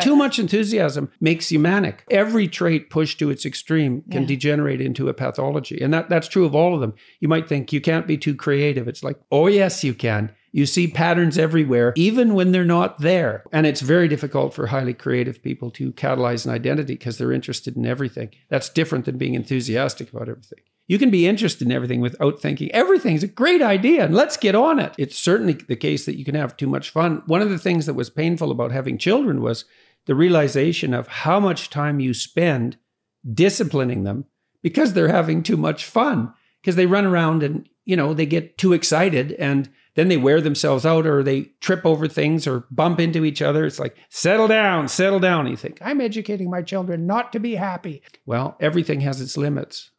Too much enthusiasm makes you manic. Every trait pushed to its extreme can degenerate into a pathology. And that's true of all of them. You might think you can't be too creative. It's like, oh, yes, you can. You see patterns everywhere, even when they're not there. And it's very difficult for highly creative people to catalyze an identity because they're interested in everything. That's different than being enthusiastic about everything. You can be interested in everything without thinking, everything's a great idea and let's get on it. It's certainly the case that you can have too much fun. One of the things that was painful about having children was the realization of how much time you spend disciplining them because they're having too much fun, because they run around and, you know, they get too excited and then they wear themselves out or they trip over things or bump into each other. It's like, settle down, settle down. And you think, I'm educating my children not to be happy. Well, everything has its limits.